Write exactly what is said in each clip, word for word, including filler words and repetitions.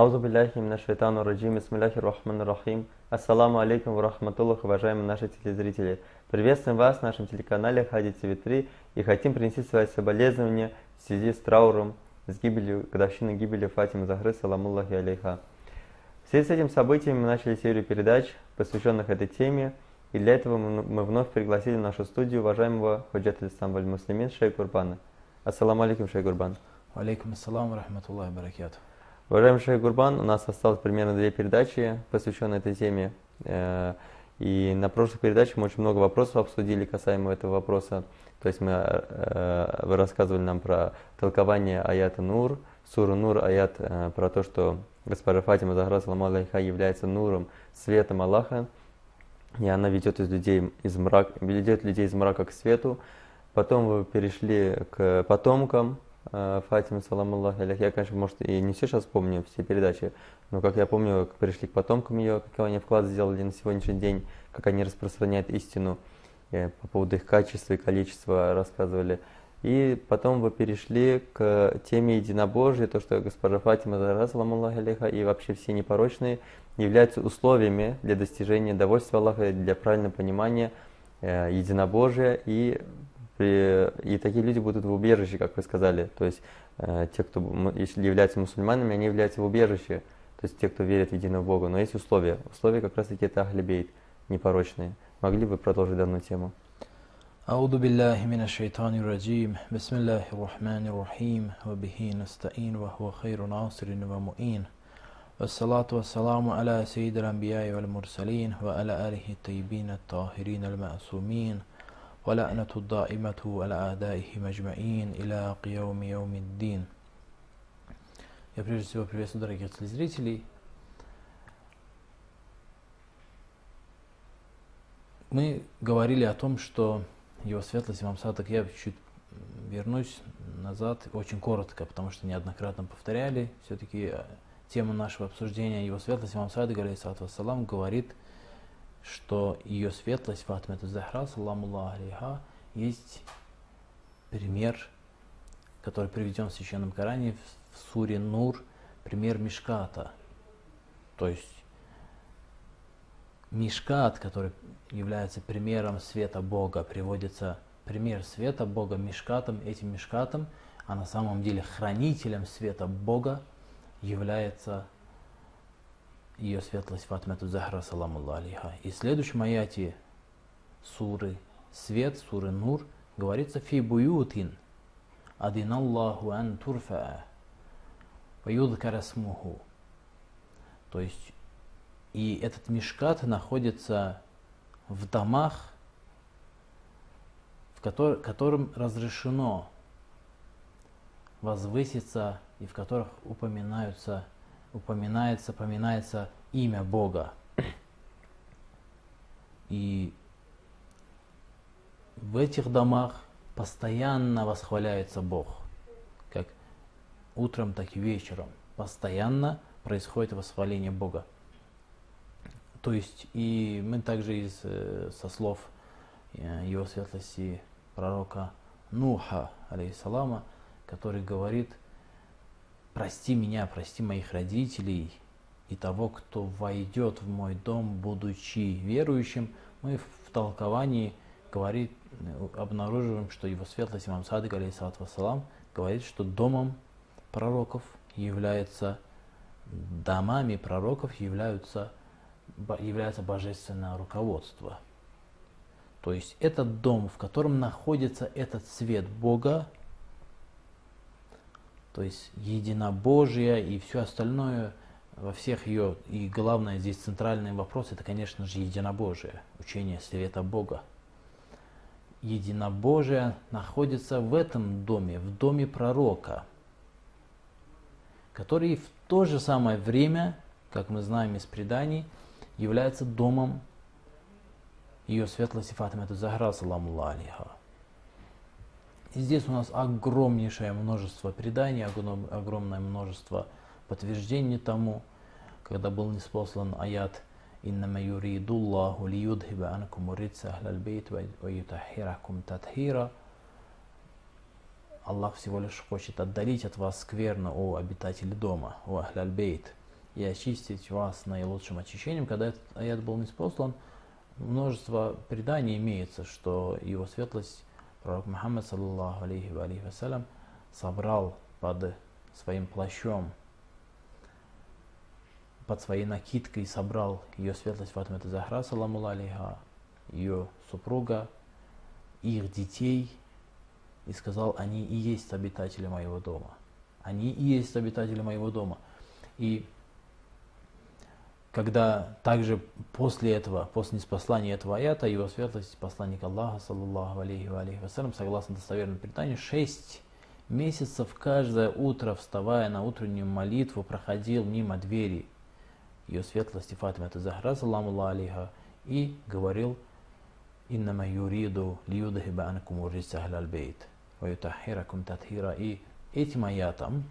Аузу биллахи минаш шайтану раджим, бисмиллахи рахмани рахим. Ассаламу алейкум ва рахматуллах, уважаемые наши телезрители. Приветствуем вас на нашем телеканале Хади ТВ три и хотим принести свои соболезнования в связи с трауром, с гибелью, годовщиной гибели Фатимы Захры, саламуллахи алейха. В связи с этим событием мы начали серию передач, посвященных этой теме, и для этого мы вновь пригласили в нашу студию уважаемого худжат аль-Ислам валь-Муслимин шейх Гурбана. Ассаламу алейкум, шейх Гурбан. Алейкум ассаламу рахматуллахи баракату. Уважаемый шейх Гурбан, у нас осталось примерно две передачи, посвященные этой теме. И на прошлых передачах мы очень много вопросов обсудили касаемо этого вопроса. То есть мы, вы рассказывали нам про толкование аята Нур, Сура Нур, аят про то, что госпожа Фатима Захра саламаллаху алейха является Нуром, светом Аллаха, и она ведет из людей из мрака, ведет людей из мрака к свету. Потом вы перешли к потомкам Фатима саламаллаху алейха. Я, конечно, может, и не все сейчас помню все передачи, но, как я помню, пришли к потомкам ее, какой они вклад сделали на сегодняшний день, как они распространяют истину, по поводу их качества и количества рассказывали. И потом вы перешли к теме единобожия, то, что госпожа Фатима Захра саламаллаху алейха и вообще все непорочные являются условиями для достижения довольства Аллаха, для правильного понимания единобожия, и и такие люди будут в убежище, как вы сказали. То есть э, те, кто если являются мусульманами, они являются в убежище. То есть те, кто верит в единого Бога. Но есть условия. Условия как раз таки это ахлал-бейт, непорочные. Могли бы продолжить данную тему? Ауду биллахи минаш шайтанир раджим. Бисмиллахир рахманир рахим. Ва бихи настаин ва хуа хайрун асирин ва муин. Вассалату вассаламу аля сейдир анбияи валь мурсалин. Ва аля алихи тайбин ат-тахирин аль-маасумин. ولعنة الدائمة على أعدائه مجمعين إلى قيام يوم الدين. Я прежде всего приветствую дорогих телезрителей. Мы говорили о том, что его светлость имам Садык, я чуть вернусь назад, очень коротко, потому что неоднократно повторяли. Все-таки тема нашего обсуждения, его светлость имам Садык, алейхиссалату вассалам, говорит, что ее светлость Фатима аз-Захра саламуллаху алейха есть пример, который приведен в Священном Коране, в суре Нур, пример Мишката. То есть Мишкат, который является примером света Бога, приводится пример света Бога Мишкатом, этим Мишкатом, а на самом деле хранителем света Бога является ее светлость Фатима аз-Захра саламуллаху алейха. И в следующем аяте суры Свет, суры Нур, говорится: «Фи буютин адиналлаху ан турфаа ваюдкара смуху». То есть, и этот мишкат находится в домах, в котор которым разрешено возвыситься и в которых упоминаются упоминается, поминается имя Бога. И в этих домах постоянно восхваляется Бог, как утром, так и вечером. Постоянно происходит восхваление Бога. То есть, и мы также из, со слов его светлости пророка Нуха, алейхиссалама, который говорит: «Прости меня, прости моих родителей и того, кто войдет в мой дом, будучи верующим». Мы в толковании говорит, обнаруживаем, что его светлость имам Садык, алейхиссалату вассалам, говорит, что домом пророков являются, домами пророков являются, является божественное руководство. То есть этот дом, в котором находится этот свет Бога, то есть единобожие и все остальное во всех ее, и главное здесь центральный вопрос, это, конечно же, единобожие, учение света Бога. Единобожие находится в этом доме, в доме пророка, который в то же самое время, как мы знаем из преданий, является домом ее светлости Фатимы аз-Захра саламуллаху алейха. И здесь у нас огромнейшее множество преданий, огромное множество подтверждений тому, когда был ниспослан аят «Иннама юридуллаху лиюдхиба анкум уридса ахлал-бейт ва ютаххиракум татхира». Аллах всего лишь хочет отдалить от вас скверну, о обитатели дома, о ахлал-бейт. и очистить вас наилучшим очищением». Когда этот аят был ниспослан, множество преданий имеется, что его светлость пророк Мухаммад саллаллаху алейхи ва алейхи вассалям собрал под своим плащом, под своей накидкой собрал ее светлость Фатима аз-Захра саламу алейха, ее супруга, их детей, и сказал: «Они и есть обитатели моего дома. Они и есть обитатели моего дома». И когда также после этого, после неспослания этого аята, его светлость, посланник Аллаха, саллаллаху алейхи ва алейхи вассалям, согласно достоверному преданию, шесть месяцев каждое утро, вставая на утреннюю молитву, проходил мимо двери ее светлости Фатима аз-Захра, саламу алейха, и говорил: «Иннама юриду лиюдхиба анкум риса ахлал-бейт ва ютаххиракум татхира». И этим аятом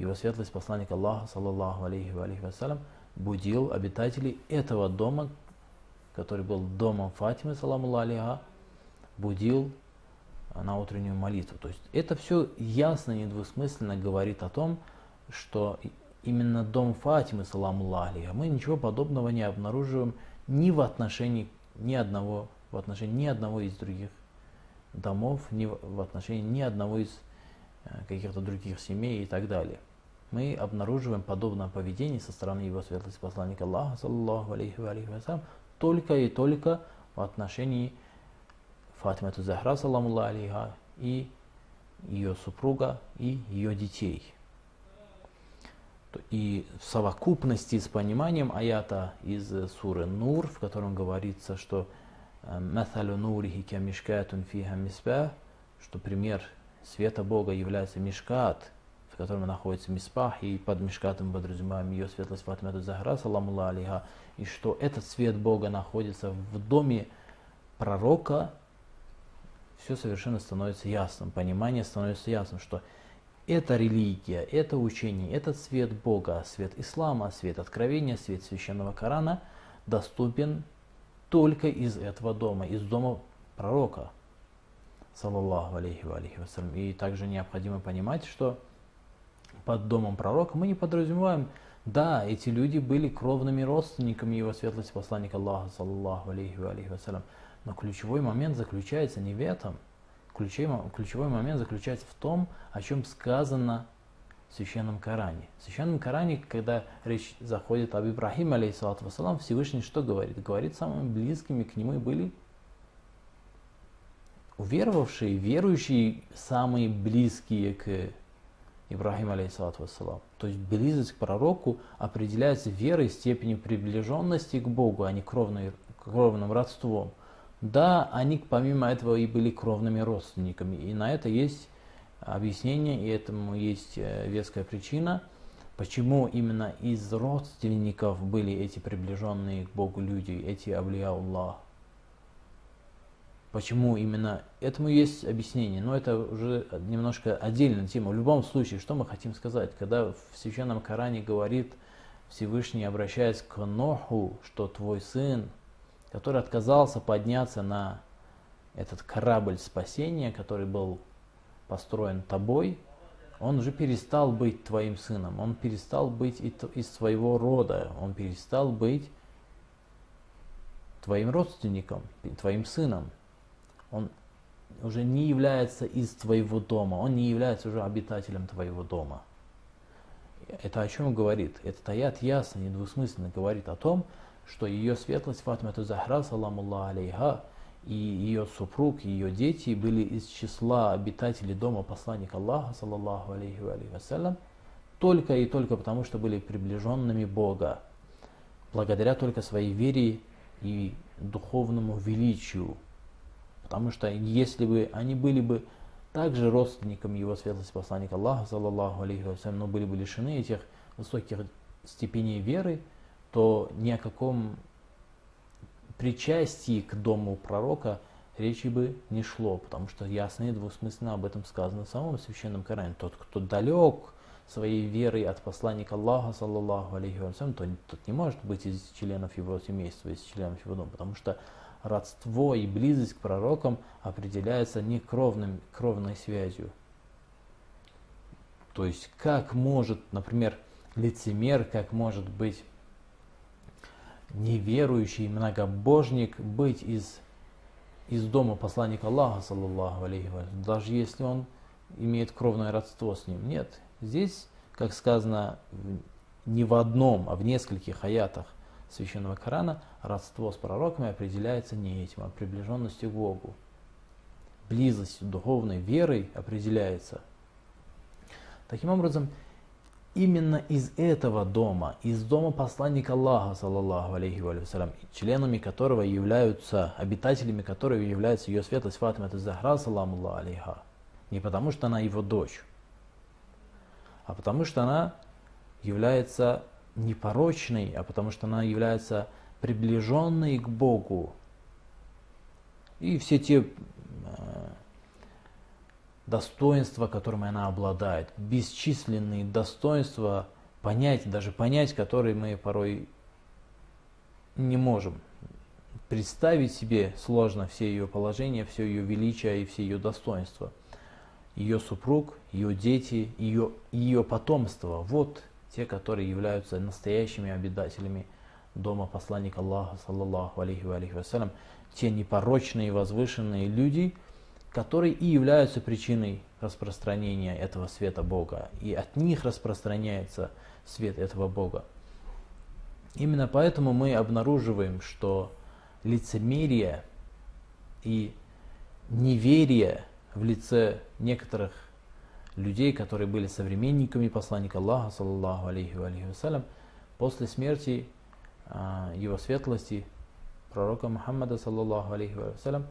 его светлость, посланник Аллаха, саллаллаху алейхи ва алейхи вассалям, будил обитателей этого дома, который был домом Фатимы, саламу алейха, будил на утреннюю молитву. То есть это все ясно, недвусмысленно говорит о том, что именно дом Фатимы, саламу алейха, мы ничего подобного не обнаруживаем ни в отношении ни одного, в отношении ни одного из других домов, ни в отношении ни одного из каких-то других семей и так далее. Мы обнаруживаем подобное поведение со стороны его светлости посланника Аллаха, саллаллаху алейхи ва алейхи ва саллям, только и только в отношении Фатимы аз-Захра, саламу алейха, и ее супруга, и ее детей. И в совокупности с пониманием аята из суры Нур, в котором говорится, что «Масалу нурихи ка мишкатун фиха мисбах», что пример света Бога является мишкат, в котором находится миспах, и под мишкатом подразумеваем ее светлость Фатима аз-Захра, саламу алейха, и что этот свет Бога находится в доме пророка, все совершенно становится ясным, понимание становится ясным, что эта религия, это учение, этот свет Бога, свет Ислама, свет Откровения, свет Священного Корана доступен только из этого дома, из дома пророка, саллаллаху алейхи ва алейхи вассалям. И также необходимо понимать, что под домом пророка мы не подразумеваем, да, эти люди были кровными родственниками его светлости посланника Аллаха, саллаллаху алейхи ва алейхи вассалям, но ключевой момент заключается не в этом. Ключевой момент заключается в том, о чем сказано в Священном Коране. В Священном Коране, когда речь заходит об Ибрахиме, алейхиссалату вассалам, Всевышний что говорит? Говорит, самыми близкими к нему были уверовавшие, верующие, самые близкие к Ибрахиму, алейхиссалату вассалам. То есть близость к пророку определяется верой, степенью приближенности к Богу, а не кровной, кровным родством. Да, они помимо этого и были кровными родственниками, и на это есть объяснение, и этому есть веская причина, почему именно из родственников были эти приближенные к Богу люди, эти авлия-уллах. Почему именно? Этому есть объяснение, но это уже немножко отдельная тема. В любом случае, что мы хотим сказать, когда в Священном Коране говорит Всевышний, обращаясь к Ноху, что твой сын, который отказался подняться на этот корабль спасения, который был построен тобой, он уже перестал быть твоим сыном, он перестал быть из твоего рода, он перестал быть твоим родственником, твоим сыном. Он уже не является из твоего дома, он не является уже обитателем твоего дома. Это о чем говорит? Этот аят ясно, недвусмысленно говорит о том, что ее светлость Фатима аз-Захра, саламуллаху алейха, и ее супруг, и ее дети были из числа обитателей дома посланника Аллаха, саллаллаху алейхи ва алейхи вассалям, только и только потому, что были приближенными Бога, благодаря только своей вере и духовному величию. Потому что если бы они были бы также родственниками его светлости посланника Аллаха, саллаллаху алейхи ва вассалям, но были бы лишены этих высоких степеней веры, то ни о каком причастии к дому пророка речи бы не шло, потому что ясно и двусмысленно об этом сказано в самом Священном Коране. Тот, кто далек своей верой от посланника Аллаха, саллаллаху алейхи ва саллям, тот, тот не может быть из членов его семейства, из членов его дома, потому что родство и близость к пророкам определяется не кровным, кровной связью. То есть как может, например, лицемер, как может быть неверующий, многобожник, быть из, из дома посланника Аллаха, саллаллаху алейхи ва саллям, даже если он имеет кровное родство с ним. Нет, здесь, как сказано, не в одном, а в нескольких аятах Священного Корана, родство с пророками определяется не этим, а приближенностью к Богу. Близостью, духовной верой определяется. Таким образом, именно из этого дома, из дома посланника Аллаха, саллаллаху алейхи ва саллям, членами которого являются, обитателями которого является ее светлость Фатима аз-Захра, саламуллаху алейха, не потому что она его дочь, а потому что она является непорочной, а потому что она является приближенной к Богу. И все те достоинства, которыми она обладает, бесчисленные достоинства, понять, даже понять, которые мы порой не можем. Представить себе сложно все ее положения, все ее величие и все ее достоинства. Ее супруг, ее дети, ее, ее потомство. Вот те, которые являются настоящими обитателями дома посланника Аллаха, саллаллаху алейхи ва алейхи ва салям, те непорочные, возвышенные люди, которые и являются причиной распространения этого света Бога. И от них распространяется свет этого Бога. Именно поэтому мы обнаруживаем, что лицемерие и неверие в лице некоторых людей, которые были современниками посланника Аллаха, саллаллаху алейхи ва алейхи ва салям, после смерти его светлости, пророка Мухаммада, саллаллаху алейхи ва салям,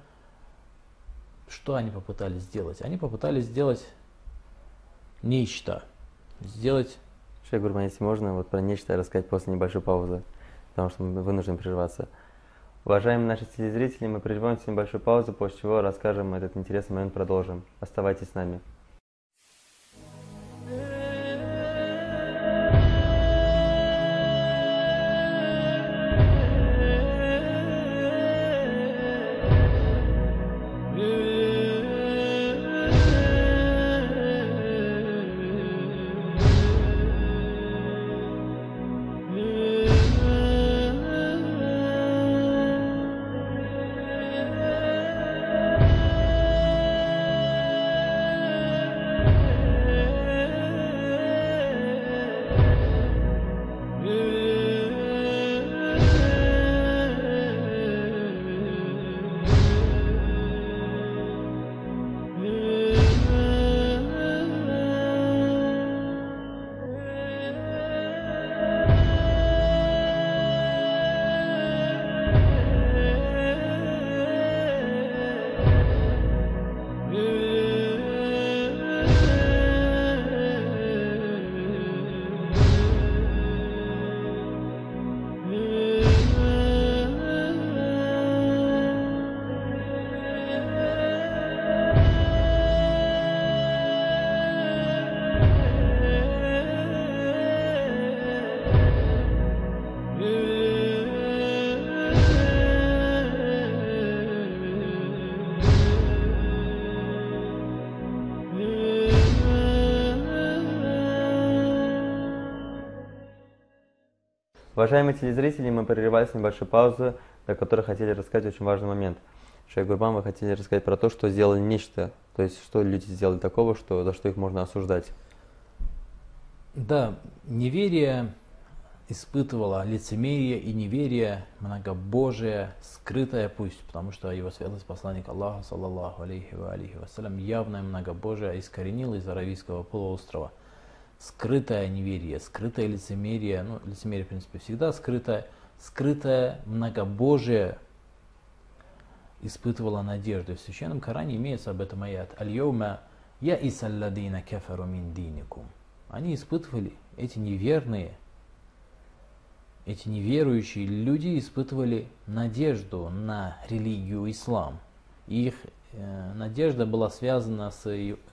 что они попытались сделать? Они попытались сделать нечто. Сделать... Шейх Гурман, если можно, вот про нечто рассказать после небольшой паузы, потому что мы вынуждены прерваться. Уважаемые наши телезрители, мы прервемся в небольшую паузу, после чего расскажем этот интересный момент, продолжим. Оставайтесь с нами. Уважаемые телезрители, мы прерывались в небольшую паузу, о которой хотели рассказать очень важный момент. Шейх Гурбан, вы хотели рассказать про то, что сделали нечто, то есть что люди сделали такого, что, за что их можно осуждать. Да, неверие испытывало, лицемерие и неверие, многобожие, скрытое пусть, потому что его светлость посланник Аллаха, саллаллаху алейхи ва алейхи ва салям, явное многобожие искоренило из Аравийского полуострова. Скрытое неверие, скрытое лицемерие, ну, лицемерие, в принципе, всегда скрытое, скрытое многобожие испытывало надежду. В Священном Коране имеется об этом аят. «Аль-йоума яиса алладина кафару мин диникум». Они испытывали, эти неверные, эти неверующие люди испытывали надежду на религию ислам. И их э, надежда была связана с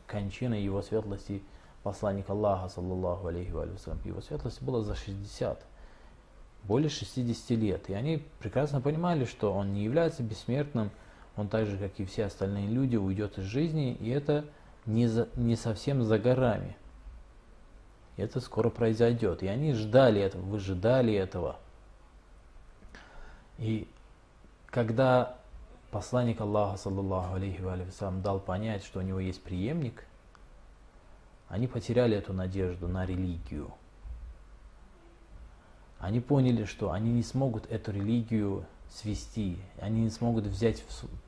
кончиной его светлости посланник Аллаха, саллаллаху алейхи ва саллям. Его светлость была за шестьдесят, более шестидесяти лет. И они прекрасно понимали, что он не является бессмертным, он так же, как и все остальные люди, уйдет из жизни, и это не, за, не совсем за горами. И это скоро произойдет. И они ждали этого, выжидали этого. И когда посланник Аллаха, саллаллаху алейхи ва салям, дал понять, что у него есть преемник, они потеряли эту надежду на религию. Они поняли, что они не смогут эту религию свести, они не смогут взять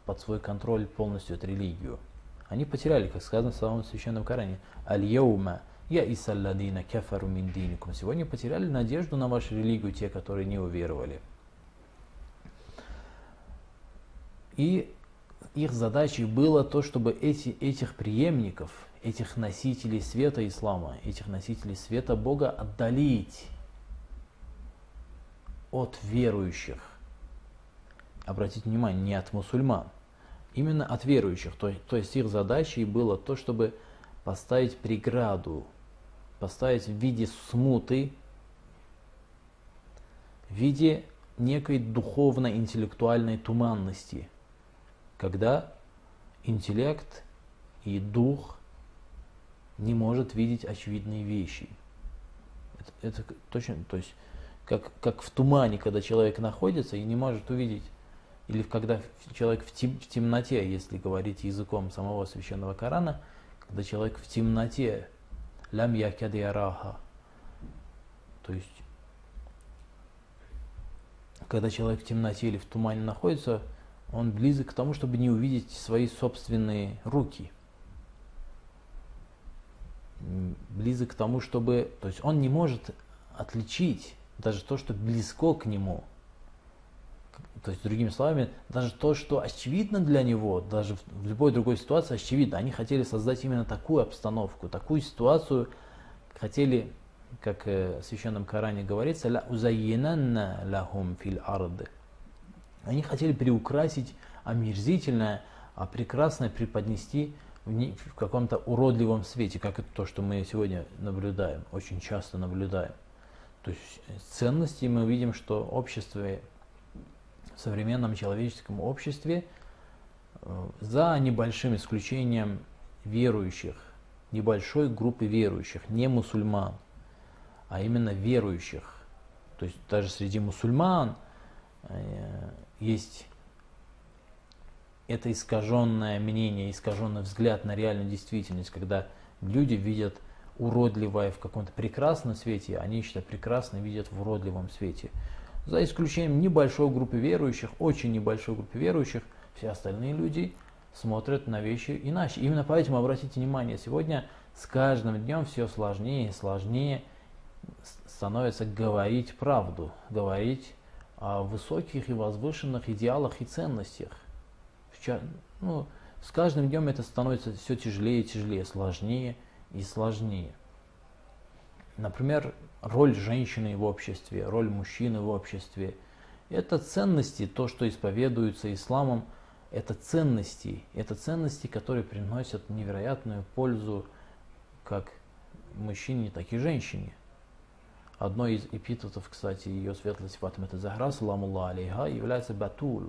под свой контроль полностью эту религию. Они потеряли, как сказано в самом священном Коране, «Аль-Яума я иссалладина кефару мин диникум». Сегодня потеряли надежду на вашу религию те, которые не уверовали. И их задачей было то, чтобы эти, этих преемников, этих носителей света ислама, этих носителей света Бога отдалить от верующих. Обратите внимание, не от мусульман, именно от верующих. То, то есть их задачей было то, чтобы поставить преграду, поставить в виде смуты, в виде некой духовно-интеллектуальной туманности, когда интеллект и дух не может видеть очевидные вещи. Это, это точно, то есть как, как в тумане, когда человек находится и не может увидеть, или когда человек в, тем, в темноте, если говорить языком самого священного Корана, когда человек в темноте, лям якад яраха, то есть когда человек в темноте или в тумане находится, он близок к тому, чтобы не увидеть свои собственные руки. Близок к тому, чтобы... То есть он не может отличить даже то, что близко к нему. То есть, другими словами, даже то, что очевидно для него, даже в любой другой ситуации очевидно. Они хотели создать именно такую обстановку, такую ситуацию, хотели... Как в священном Коране говорится, «Ла узайянанна лахум фил арды». Они хотели приукрасить омерзительное, а прекрасное преподнести в каком-то уродливом свете, как это то, что мы сегодня наблюдаем, очень часто наблюдаем. То есть ценности мы видим, что общество, в современном человеческом обществе, за небольшим исключением верующих, небольшой группы верующих, не мусульман, а именно верующих. То есть даже среди мусульман есть это искаженное мнение, искаженный взгляд на реальную действительность, когда люди видят уродливое в каком-то прекрасном свете, они что-то прекрасно видят в уродливом свете. За исключением небольшой группы верующих, очень небольшой группы верующих, все остальные люди смотрят на вещи иначе. Именно поэтому обратите внимание, сегодня с каждым днем все сложнее и сложнее становится говорить правду, говорить о высоких и возвышенных идеалах и ценностях. Ну, с каждым днем это становится все тяжелее и тяжелее, сложнее и сложнее. Например, роль женщины в обществе, роль мужчины в обществе. Это ценности, то, что исповедуется исламом, это ценности. Это ценности, которые приносят невероятную пользу как мужчине, так и женщине. Одно из эпитетов, кстати, ее светлости Фатима аз-Захра, саламуллаху алейха, является батуль.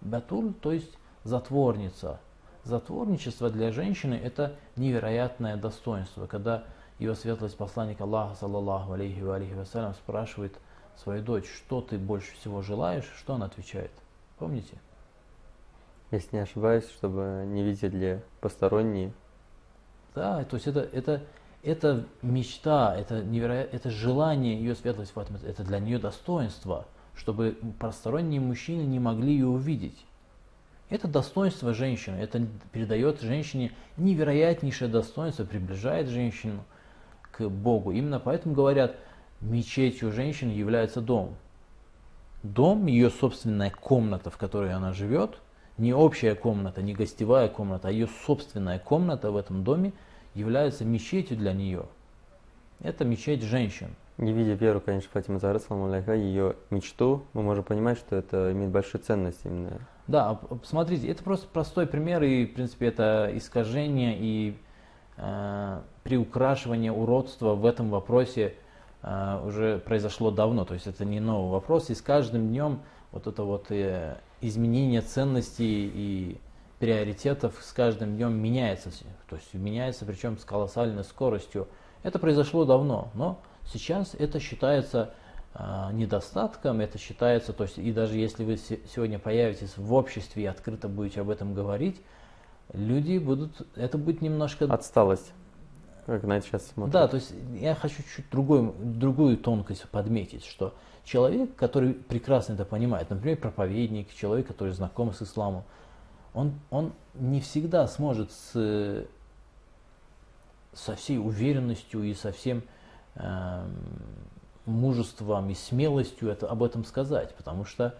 Батуль, то есть затворница. Затворничество для женщины – это невероятное достоинство. Когда ее светлость посланник Аллаха, саллаллаху алейхи ва алейхи ва салям, спрашивает свою дочь, что ты больше всего желаешь, что она отвечает? Помните? Если не ошибаюсь, чтобы не видели посторонние. Да, то есть это... это Это мечта, это, неверо... это желание ее светлости Фатимы, это для нее достоинство, чтобы посторонние мужчины не могли ее увидеть. Это достоинство женщины, это передает женщине невероятнейшее достоинство, приближает женщину к Богу. Именно поэтому говорят, мечетью женщины является дом. Дом, ее собственная комната, в которой она живет, не общая комната, не гостевая комната, а ее собственная комната в этом доме, является мечетью для нее. Это мечеть женщин. Не видя веру, конечно, Фатима аз-Захра, саламу алейха, ее мечту, мы можем понимать, что это имеет большую ценность именно. Да, посмотрите, это просто простой пример, и, в принципе, это искажение и э, приукрашивание уродства в этом вопросе э, уже произошло давно, то есть это не новый вопрос, и с каждым днем вот это вот э, изменение ценностей и приоритетов с каждым днем меняется, то есть меняется, причем с колоссальной скоростью. Это произошло давно, но сейчас это считается э, недостатком, это считается, то есть, и даже если вы се сегодня появитесь в обществе и открыто будете об этом говорить, люди будут, это будет немножко... Отсталость, как на это сейчас смотрят. Да, то есть я хочу чуть другой, другую тонкость подметить, что человек, который прекрасно это понимает, например, проповедник, человек, который знаком с исламом, он, он не всегда сможет с, со всей уверенностью и со всем э, мужеством и смелостью это, об этом сказать, потому что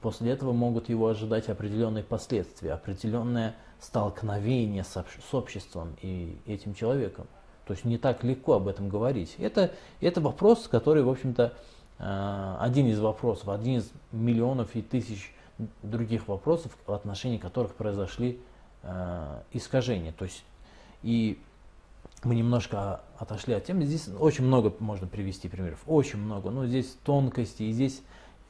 после этого могут его ожидать определенные последствия, определенное столкновение с, общ с обществом и этим человеком. То есть не так легко об этом говорить. Это, это вопрос, который, в общем-то, э, один из вопросов, один из миллионов и тысяч других вопросов, в отношении которых произошли э, искажения. То есть, и мы немножко отошли от темы. Здесь очень много можно привести примеров, очень много. Но здесь тонкости, и здесь,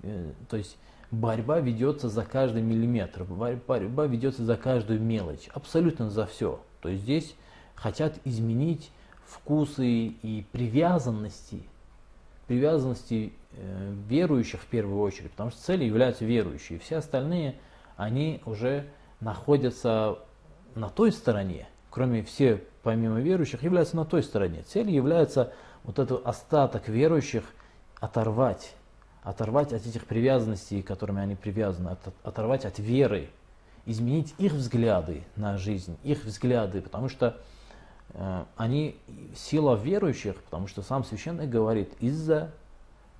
э, то есть, борьба ведется за каждый миллиметр, борьба ведется за каждую мелочь, абсолютно за все. То есть здесь хотят изменить вкусы и привязанности, привязанности э, верующих в первую очередь, потому что целью являются верующие. Все остальные, они уже находятся на той стороне, кроме все, помимо верующих, являются на той стороне. Целью является вот этот остаток верующих оторвать. Оторвать от этих привязанностей, которыми они привязаны, от, оторвать от веры, изменить их взгляды на жизнь, их взгляды, потому что э, они сила верующих, потому что сам священный говорит, из-за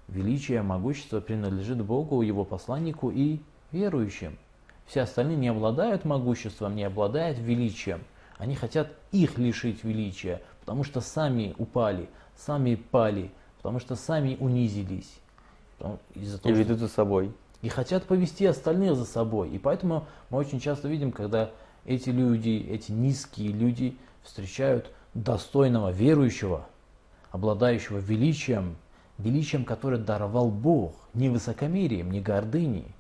величия, могущества принадлежит Богу, Его посланнику и верующим. Все остальные не обладают могуществом, не обладают величием, они хотят их лишить величия, потому что сами упали, сами пали, потому что сами унизились. Из-за того, и ведут за собой. И хотят повести остальных за собой. И поэтому мы очень часто видим, когда эти люди, эти низкие люди встречают достойного верующего, обладающего величием, величием, которое даровал Бог, не высокомерием, не гордыней,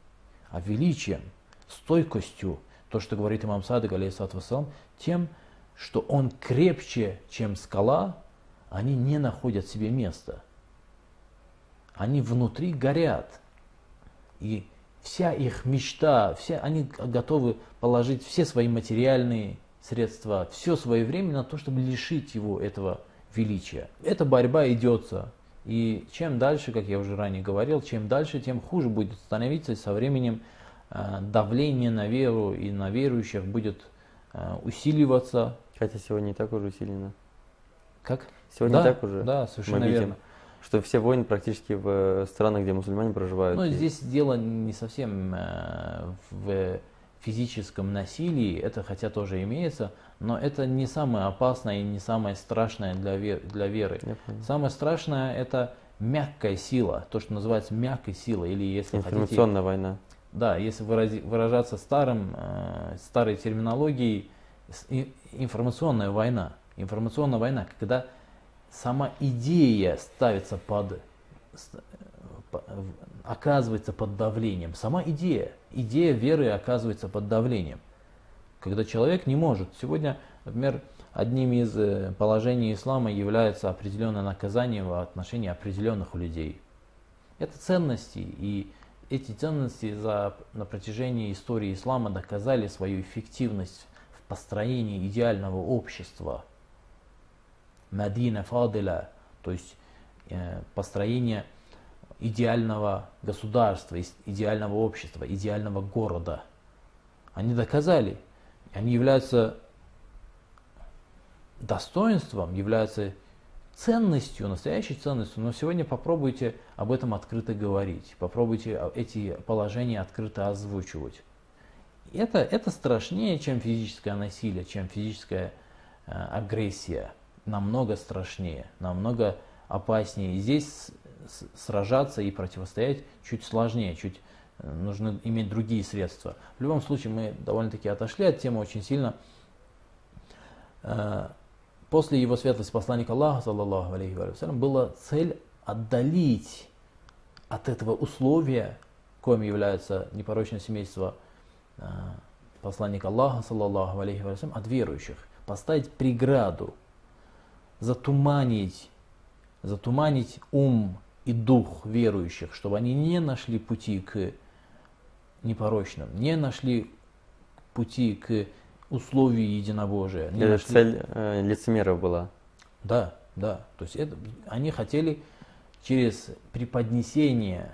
а величием, стойкостью, то, что говорит имам Садык, алейхиссалату вассалам, тем, что он крепче, чем скала, они не находят себе места. Они внутри горят, и вся их мечта, все, они готовы положить все свои материальные средства, все свое время на то, чтобы лишить его этого величия. Эта борьба идется, и чем дальше, как я уже ранее говорил, чем дальше, тем хуже будет становиться, и со временем давление на веру и на верующих будет усиливаться. Хотя сегодня и так уже усилено. Как? Сегодня да, и так уже. Да, совершенно верно. Что все войны практически в странах, где мусульмане проживают. Но здесь дело не совсем в физическом насилии, это хотя тоже имеется, но это не самое опасное и не самое страшное для веры. Самое страшное — это мягкая сила, то, что называется мягкой силой. Или, если информационная хотите, война. Да, если выражаться старым, старой терминологией, информационная война. Информационная война, когда сама идея ставится под, оказывается под давлением. Сама идея, идея веры оказывается под давлением. Когда человек не может. Сегодня, например, одним из положений ислама является определенное наказание в отношении определенных людей. Это ценности, и эти ценности за, на протяжении истории ислама доказали свою эффективность в построении идеального общества. Мадина Фадиля, то есть э, построение идеального государства, идеального общества, идеального города. Они доказали, они являются достоинством, являются ценностью, настоящей ценностью, но сегодня попробуйте об этом открыто говорить, попробуйте эти положения открыто озвучивать. Это, это страшнее, чем физическое насилие, чем физическая э, агрессия. Намного страшнее, намного опаснее. И здесь сражаться и противостоять чуть сложнее, чуть нужно иметь другие средства. В любом случае, мы довольно-таки отошли от темы очень сильно. После его светлости посланника Аллаха, саллаллаху алейхи ва саллям, была цель отдалить от этого условия, коим является непорочное семейство посланника Аллаха, саллаллаху алейхи ва саллям, от верующих, поставить преграду. затуманить, затуманить ум и дух верующих, чтобы они не нашли пути к непорочным, не нашли пути к условию единобожия. Это нашли... цель э, лицемеров была. Да, да. То есть это, они хотели через преподнесение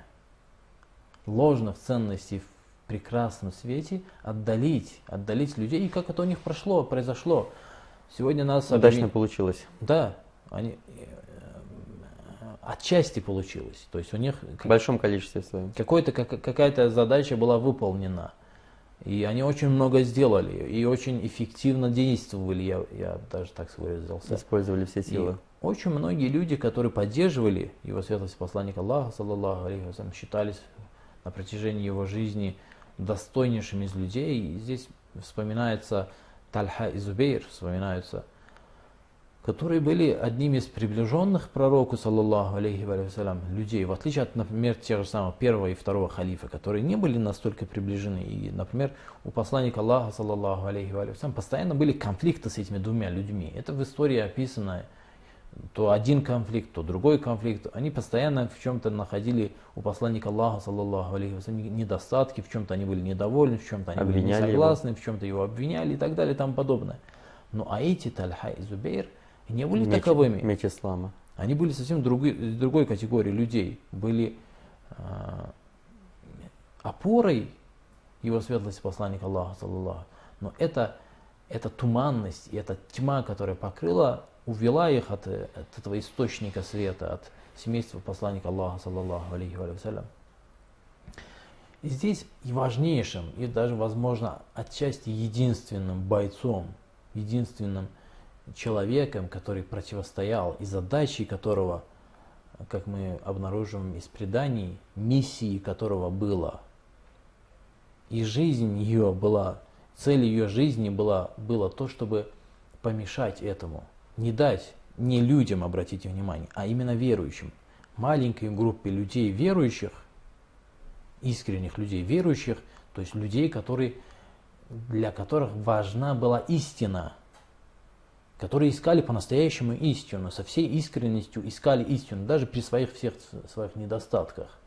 ложных ценностей в прекрасном свете отдалить, отдалить людей. И как это у них прошло, произошло. Сегодня нас... Удачно объявили... получилось. Да. Они... Отчасти получилось. То есть у них... В большом количестве своем. Какая-то задача была выполнена. И они очень много сделали. И очень эффективно действовали, я, я даже так выразился. Использовали все силы. И очень многие люди, которые поддерживали его святость посланника Аллаха, саллаллаху алейхи ва саллям, считались на протяжении его жизни достойнейшими из людей. И здесь вспоминается Тальха и Зубайр, вспоминаются, которые были одними из приближенных пророку, саллаллаху алейхи ва саллям, людей, в отличие от, например, тех же самых первого и второго халифа, которые не были настолько приближены. И, например, у посланника Аллаха, саллаллаху алейхи ва саллям, постоянно были конфликты с этими двумя людьми. Это в истории описано. То один конфликт, то другой конфликт. Они постоянно в чем-то находили у посланника Аллаха, саллаллаху алейхи ва саллям, недостатки, в чем-то они были недовольны, в чем-то они были не согласны, в чем-то его обвиняли и так далее и тому подобное. Ну а эти, Тальха и Зубайр, не были меч, таковыми. Меч ислама. Они были совсем другой, другой категории людей. Были э, опорой его светлости посланника Аллаха, саллаллаху. Но это, это туманность, и эта тьма, которая покрыла, увела их от, от этого источника света, от семейства посланника Аллаха, саллаллаху алейхи ва саллям. И здесь и важнейшим, и даже, возможно, отчасти единственным бойцом, единственным человеком, который противостоял, и задачей которого, как мы обнаружим из преданий, миссией которого было, и жизнь ее была, цель ее жизни была, было то, чтобы помешать этому, не дать не людям, обратите внимание, а именно верующим, маленькой группе людей верующих, искренних людей верующих, то есть людей, которые, для которых важна была истина, которые искали по-настоящему истину, со всей искренностью искали истину, даже при своих всех своих недостатках.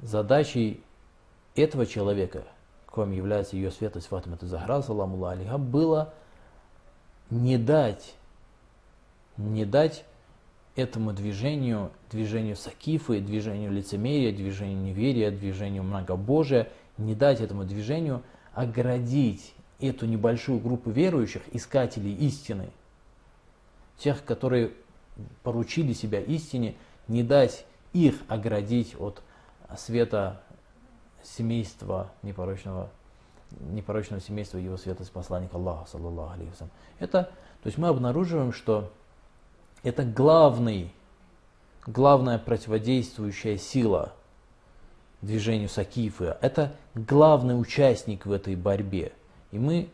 Задачей этого человека, коим является ее светлость Фатима аз-Захра, саламулла алейха, было не дать, не дать этому движению, движению Сакифы, движению лицемерия, движению неверия, движению многобожия, не дать этому движению оградить эту небольшую группу верующих, искателей истины, тех, которые поручили себя истине, не дать их оградить от света семейства, непорочного, непорочного семейства его светлости посланника Аллаха, саллаллаху алейхи ва саллям. Это, то есть мы обнаруживаем, что это главный, главная противодействующая сила движению Сакифы, это главный участник в этой борьбе. И мы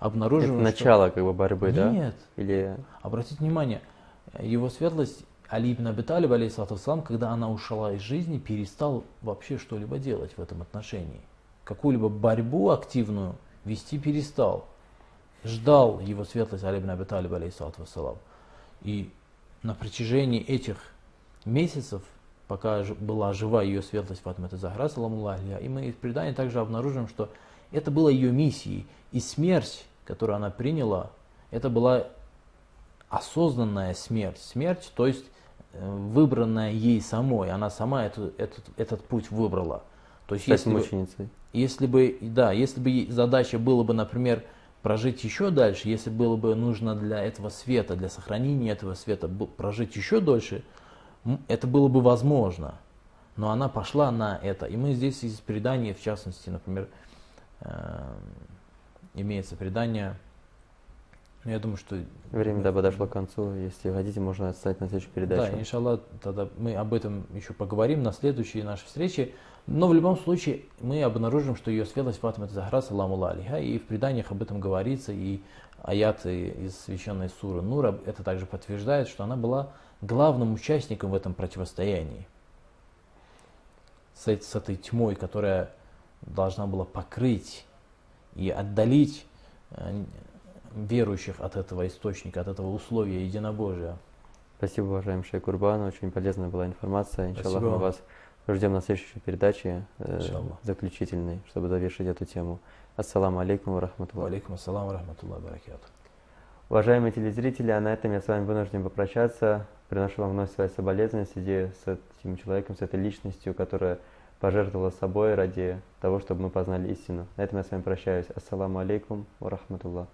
обнаруживаем, это начало, что... как бы, борьбы, нет, да? Нет. Или... Обратите внимание, его светлость Али ибн Абиталиб, алейхиссалату вассалам, когда она ушла из жизни, перестал вообще что-либо делать в этом отношении. Какую-либо борьбу активную вести перестал. Ждал его светлость Али ибн Абиталиб, алейхиссалату вассалам. И на протяжении этих месяцев, пока была жива ее светлость Фатима аз-Захра, саламуллаху алейха, и мы из предания также обнаружим, что это была ее миссией, и смерть, которую она приняла, это была осознанная смерть, смерть, то есть выбранная ей самой, она сама эту, этот, этот путь выбрала. То есть, если бы, если бы, да, если бы задача была бы, например, прожить еще дальше, если было бы нужно для этого света, для сохранения этого света прожить еще дольше, это было бы возможно, но она пошла на это. И мы здесь из предания, в частности, например, имеется предание, но я думаю, что... Время, да, подошло к концу, если хотите, можно отстать на следующую передачу. Да, иншаллах, тогда мы об этом еще поговорим на следующей нашей встрече, но в любом случае мы обнаружим, что ее светлость Фатима аз-Захра, саламулла алейха, и в преданиях об этом говорится, и аяты из священной суры Нур это также подтверждает, что она была главным участником в этом противостоянии с этой тьмой, которая должна была покрыть и отдалить верующих от этого источника, от этого условия единобожия. Спасибо, уважаемый шейх Курбан. Очень полезная была информация. Иншаллах, мы вас ждем на следующей передаче, э, заключительной, чтобы завершить эту тему. Ассаламу алейкум ва рахматуллах. Алейкум ассаламу ва рахматуллах баракатух. Уважаемые телезрители, а на этом я с вами вынужден попрощаться. Приношу вам вновь свои соболезнования в связи с этим человеком, с этой личностью, которая пожертвовала собой ради того, чтобы мы познали истину. На этом я с вами прощаюсь. Ассаламу алейкум ва рахматуллах.